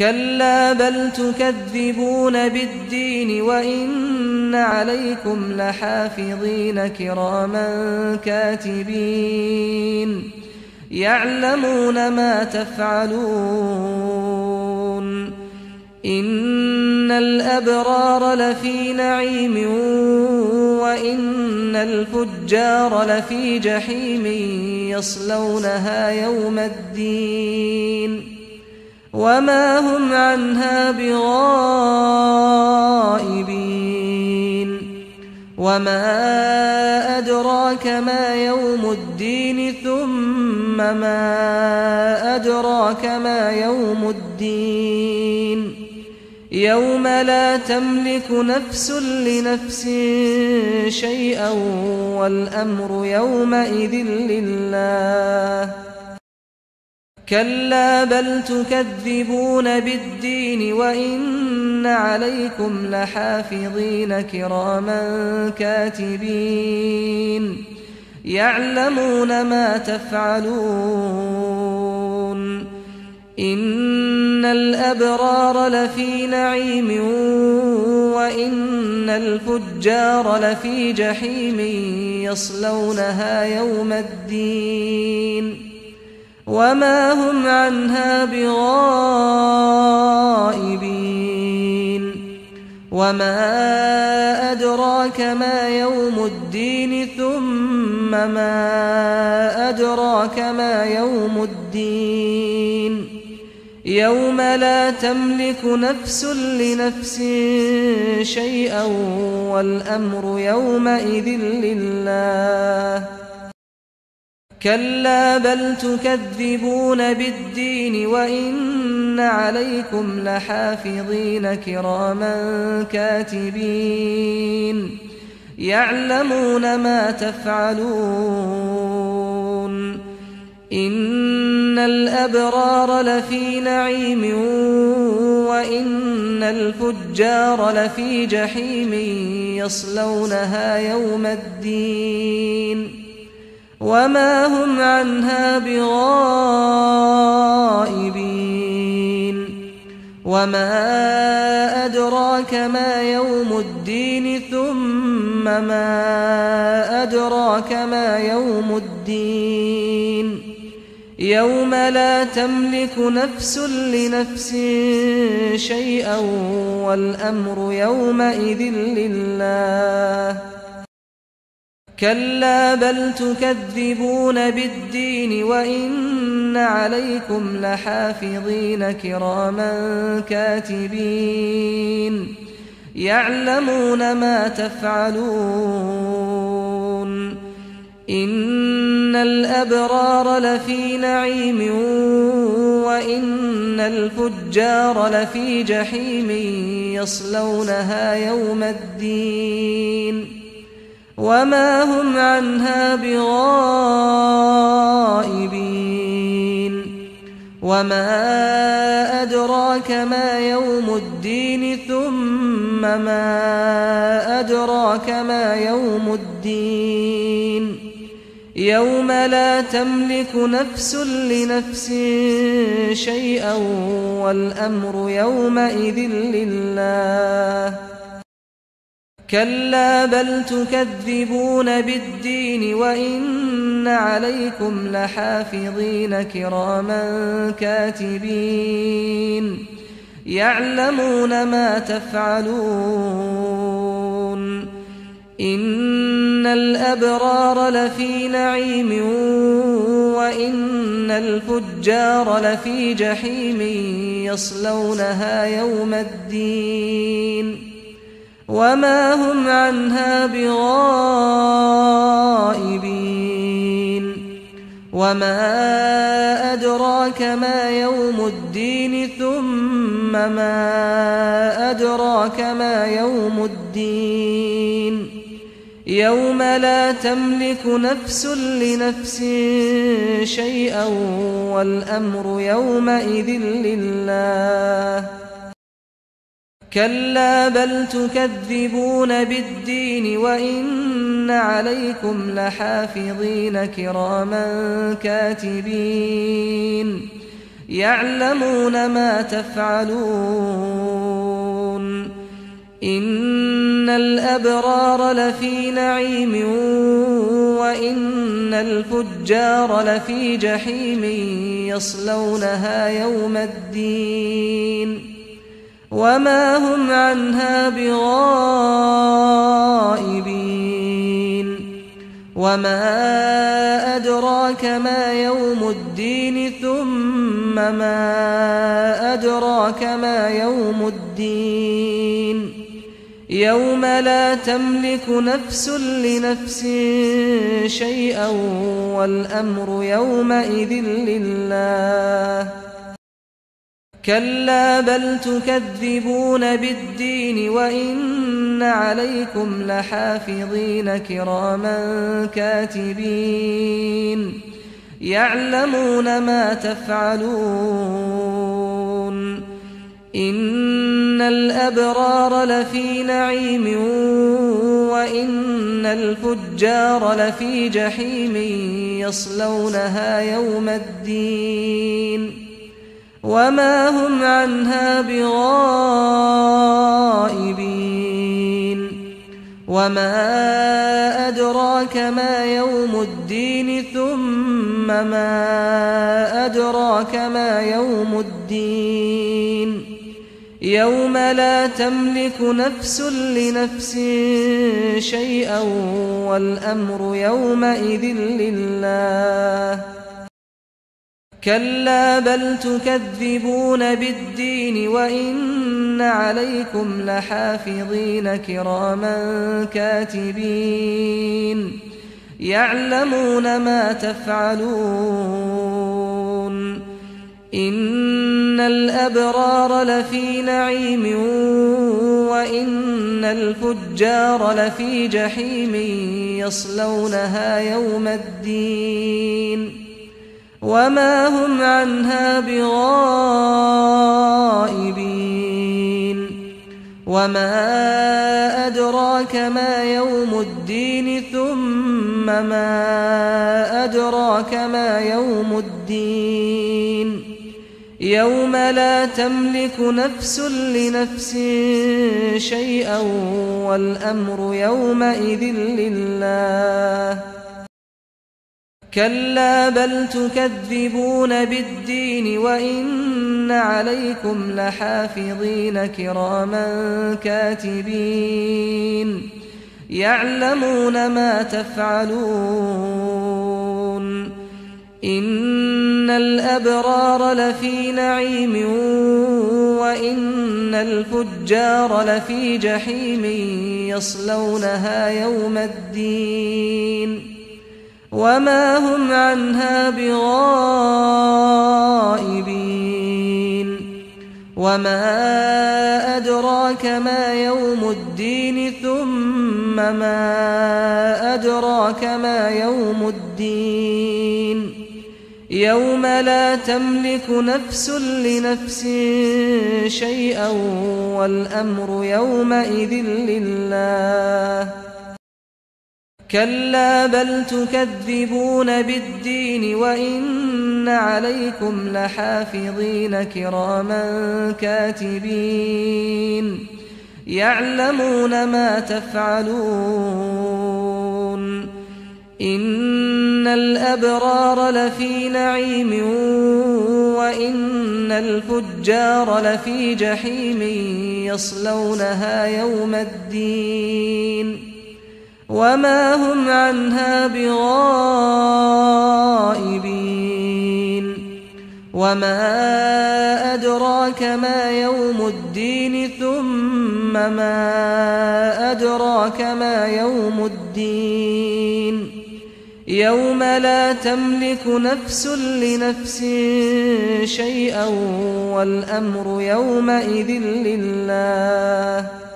كلا بل تكذبون بالدين وإن عليكم لحافظين كراما كاتبين يعلمون ما تفعلون إن الأبرار لفي نعيم وإن الفجار لفي جحيم يصلونها يوم الدين وما هم عنها بغائبين وما أدراك ما يوم الدين ثم ما أدراك ما يوم الدين يوم لا تملك نفس لنفس شيئا والأمر يومئذ لله كلا بل تكذبون بالدين وإن عليكم لحافظين كراما كاتبين يعلمون ما تفعلون إن الأبرار لفي نعيم وإن الفجار لفي جحيم يصلونها يوم الدين وما هم عنها بغائبين وما أدراك ما يوم الدين ثم ما أدراك ما يوم الدين يوم لا تملك نفس لنفس شيئا والأمر يومئذ لله كلا بل تكذبون بالدين وإن عليكم لحافظين كراما كاتبين يعلمون ما تفعلون إن الأبرار لفي نعيم وإن الفجار لفي جحيم يصلونها يوم الدين وما هم عنها بغائبين وما أدراك ما يوم الدين ثم ما أدراك ما يوم الدين يوم لا تملك نفس لنفس شيئا والأمر يومئذ لله كلا بل تكذبون بالدين وإن عليكم لحافظين كراما كاتبين يعلمون ما تفعلون إن الأبرار لفي نعيم وإن الفجار لفي جحيم يصلونها يوم الدين وما هم عنها بغائبين وما أدراك ما يوم الدين ثم ما أدراك ما يوم الدين يوم لا تملك نفس لنفس شيئا والأمر يومئذ لله كلا بل تكذبون بالدين وإن عليكم لحافظين كراما كاتبين يعلمون ما تفعلون إن الأبرار لفي نعيم وإن الفجار لفي جحيم يصلونها يوم الدين وما هم عنها بغائبين وما أدراك ما يوم الدين ثم ما أدراك ما يوم الدين يوم لا تملك نفس لنفس شيئا والأمر يومئذ لله كلا بل تكذبون بالدين وإن عليكم لحافظين كراما كاتبين يعلمون ما تفعلون. إن الأبرار لفي نعيم وإن الفجار لفي جحيم يصلونها يوم الدين وما هم عنها بغائبين. وما أدراك ما يوم الدين ثم ما أدراك ما يوم الدين. يوم لا تملك نفس لنفس شيئا والأمر يومئذ لله. كلا بل تكذبون بالدين وإن عليكم لحافظين كراما كاتبين يعلمون ما تفعلون. إن الأبرار لفي نعيم وإن الفجار لفي جحيم يصلونها يوم الدين وما هم عنها بغائبين. وما أدراك ما يوم الدين ثم ما أدراك ما يوم الدين. يوم لا تملك نفس لنفس شيئا والأمر يومئذ لله. كلا بل تكذبون بالدين وإن عليكم لحافظين كراما كاتبين يعلمون ما تفعلون. إن الأبرار لفي نعيم وإن الفجار لفي جحيم يصلونها يوم الدين وما هم عنها بغائبين. وما أدراك ما يوم الدين ثم ما أدراك ما يوم الدين. يوم لا تملك نفس لنفس شيئا والأمر يومئذ لله. كلا بل تكذبون بالدين وإن عليكم لحافظين كراما كاتبين يعلمون ما تفعلون. إن الأبرار لفي نعيم وإن الفجار لفي جحيم يصلونها يوم الدين وما هم عنها بغائبين. وما أدراك ما يوم الدين ثم ما أدراك ما يوم الدين. يوم لا تملك نفس لنفس شيئا والأمر يومئذ لله. كلا بل تكذبون بالدين وإن عليكم لحافظين كراما كاتبين يعلمون ما تفعلون. إن الأبرار لفي نعيم وإن الفجار لفي جحيم يصلونها يوم الدين وما هم عنها بغائبين. وما أدراك ما يوم الدين ثم ما أدراك ما يوم الدين. يوم لا تملك نفس لنفس شيئا والأمر يومئذ لله.